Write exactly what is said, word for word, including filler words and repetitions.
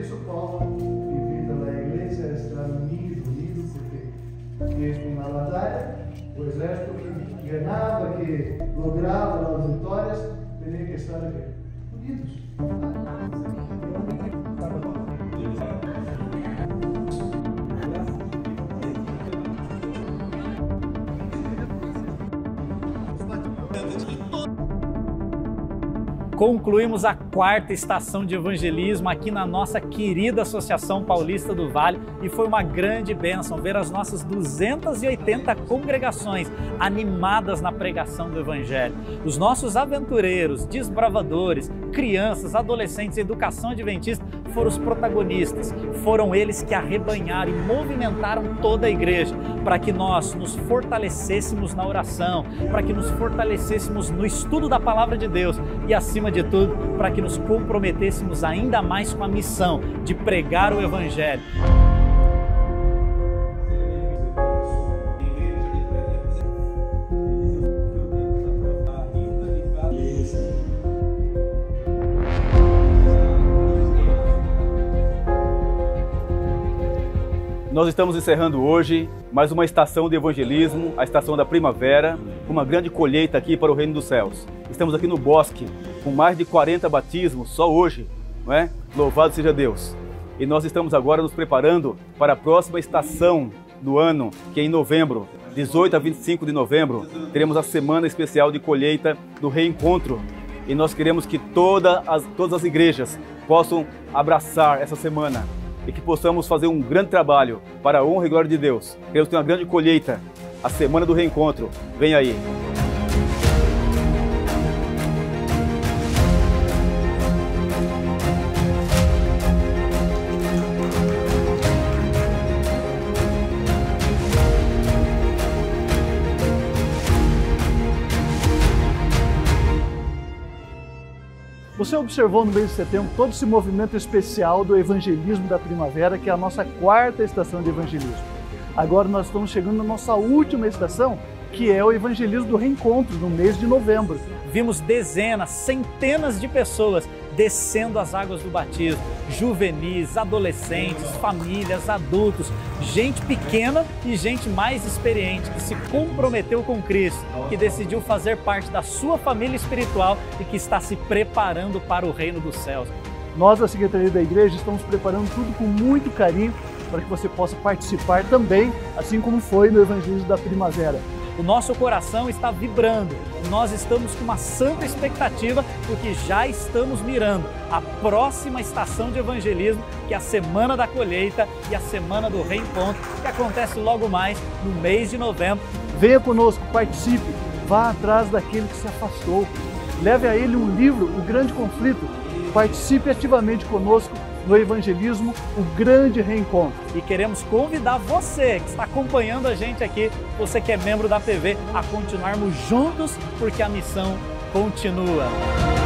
isso, Paulo invita a igreja a estar unido, unido, porque mesmo na batalha, o exército que ganhava, que lograva as vitórias, teria que estar unidos. Concluímos a quarta estação de evangelismo aqui na nossa querida Associação Paulista do Vale e foi uma grande bênção ver as nossas duzentas e oitenta congregações animadas na pregação do Evangelho. Os nossos aventureiros, desbravadores, crianças, adolescentes e educação adventista foram os protagonistas, foram eles que arrebanharam e movimentaram toda a igreja para que nós nos fortalecêssemos na oração, para que nos fortalecêssemos no estudo da Palavra de Deus e acima de tudo, para que nos comprometêssemos ainda mais com a missão de pregar o Evangelho. Nós estamos encerrando hoje mais uma estação de evangelismo, a estação da primavera, uma grande colheita aqui para o Reino dos Céus. Estamos aqui no bosque, com mais de quarenta batismos só hoje, não é? Louvado seja Deus! E nós estamos agora nos preparando para a próxima estação do ano, que é em novembro, dezoito a vinte e cinco de novembro, teremos a Semana Especial de Colheita do Reencontro. E nós queremos que toda as, todas as igrejas possam abraçar essa semana e que possamos fazer um grande trabalho para a honra e glória de Deus. Queremos ter uma grande colheita, a Semana do Reencontro. Vem aí! Você observou no mês de setembro todo esse movimento especial do evangelismo da primavera, que é a nossa quarta estação de evangelismo. Agora nós estamos chegando na nossa última estação, que é o evangelismo do reencontro, no mês de novembro. Vimos dezenas, centenas de pessoas descendo as águas do batismo, juvenis, adolescentes, famílias, adultos, gente pequena e gente mais experiente que se comprometeu com Cristo, que decidiu fazer parte da sua família espiritual e que está se preparando para o Reino dos Céus. Nós, a Secretaria da Igreja, estamos preparando tudo com muito carinho para que você possa participar também, assim como foi no Evangelho da Primavera. O nosso coração está vibrando, nós estamos com uma santa expectativa porque já estamos mirando a próxima estação de evangelismo, que é a Semana da Colheita e a Semana do Reencontro, que acontece logo mais no mês de novembro. Venha conosco, participe, vá atrás daquele que se afastou, leve a ele um livro, O Grande Conflito, participe ativamente conosco no evangelismo, o grande reencontro. E queremos convidar você que está acompanhando a gente aqui, você que é membro da A P V, a continuarmos juntos, porque a missão continua.